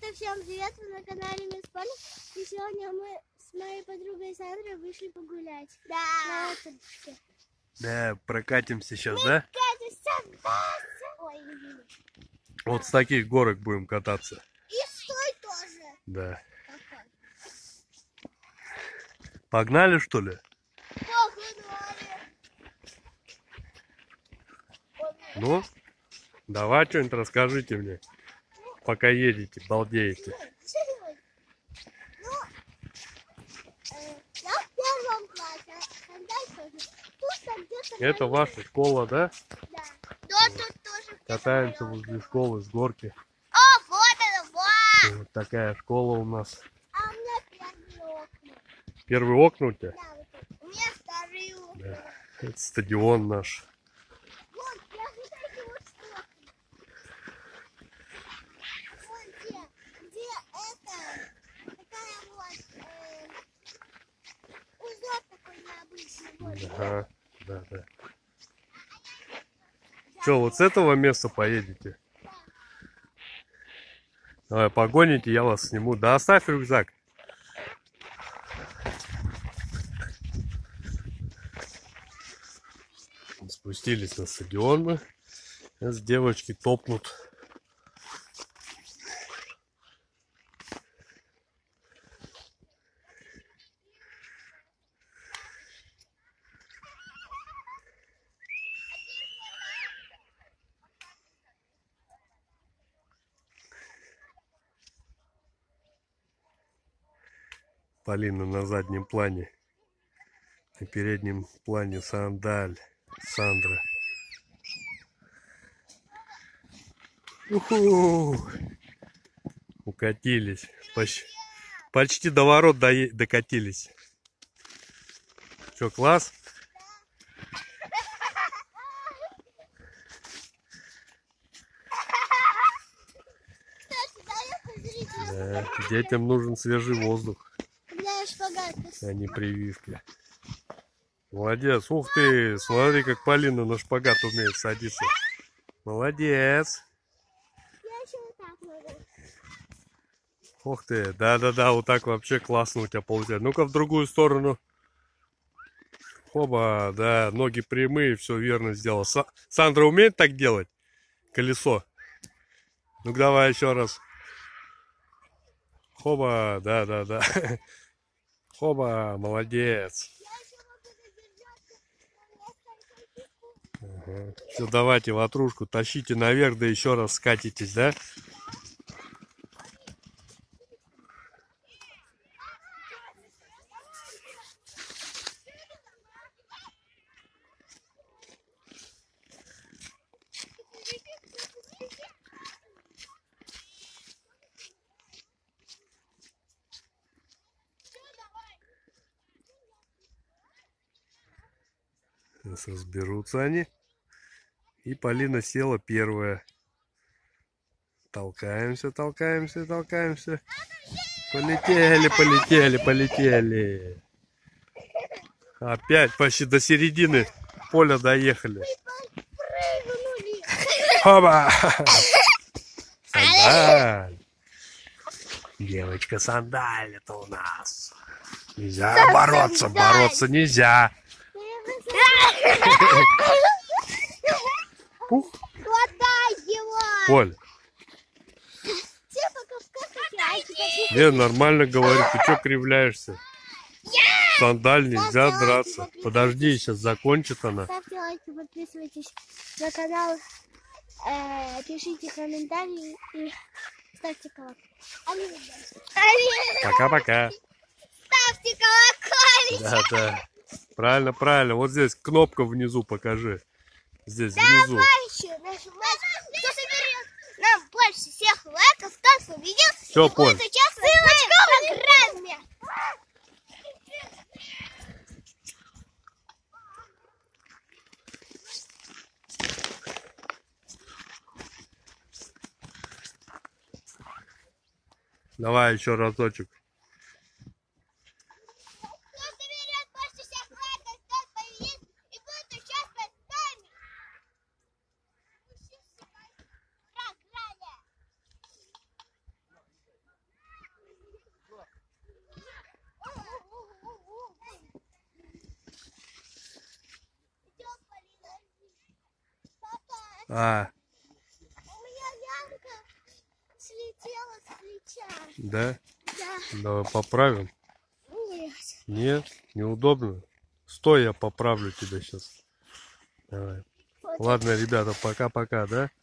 Привет, всем привет, вы на канале Мис Полли. И сегодня мы с моей подругой Сандрой вышли погулять. Да. На лодочке. Да, прокатимся сейчас, мы да? Ой, вот с таких горок будем кататься. И с той тоже. Да. Какой? Погнали, что ли? Погнали. Ну, давай что-нибудь расскажите мне. Пока едете, балдеете. Ну, я в первом классе, тут, это ваша школа, да? Да. Тут тоже катаемся возле школы с горки. О, вот это, вот! Вот такая школа у нас. А у меня первые окна. Первые окна у тебя? Да, вот у меня вторые окна. Да. Это стадион наш. Ага, да, да. Что, вот с этого места поедете? Да. Давай, погоните, я вас сниму. Да оставь рюкзак. Спустились на стадион мы. Сейчас девочки топнут. Полина на заднем плане, на переднем плане Сандра. Уху! Укатились, почти до ворот докатились. Что, класс? Да, детям нужен свежий воздух. А не прививки. Молодец. Ух ты. Смотри, как Полина на шпагат умеет садиться. Молодец. Я еще вот так могу. Ух ты. Да-да-да. Вот так вообще классно у тебя получается. Ну-ка в другую сторону. Хоба. Да. Ноги прямые. Все верно сделал. Сандра умеет так делать? Колесо. Ну-ка давай еще раз. Хоба. Да-да-да. Хоба, молодец. Ага. Все, давайте ватрушку тащите наверх, да еще раз скатитесь, да? Сейчас разберутся они. И Полина села первая. Толкаемся, толкаемся, толкаемся. Полетели, полетели, полетели. Опять почти до середины поля доехали. Хоба! Сандаль! Девочка, сандаль это у нас. Нельзя бороться, бороться нельзя. Хватай его! Поль! Не, нормально говорю, ты что кривляешься? Сандаль нельзя драться. Подожди, сейчас закончит она. Ставьте лайки, подписывайтесь на канал, пишите комментарии и ставьте колокольчик. Пока-пока. Ставьте колокольчик. Да-да. Правильно, правильно. Вот здесь кнопка внизу, покажи. Здесь давай внизу. Нам больше всех лайков, кто увидел. Все, понял. Давай еще разочек. У меня янка слетела с плеча. Да? Да. Давай поправим. Нет. Нет, неудобно. Стой, я поправлю тебя сейчас. Давай. Вот. Ладно, ребята, пока-пока, да?